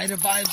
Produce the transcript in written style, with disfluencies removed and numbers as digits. bye.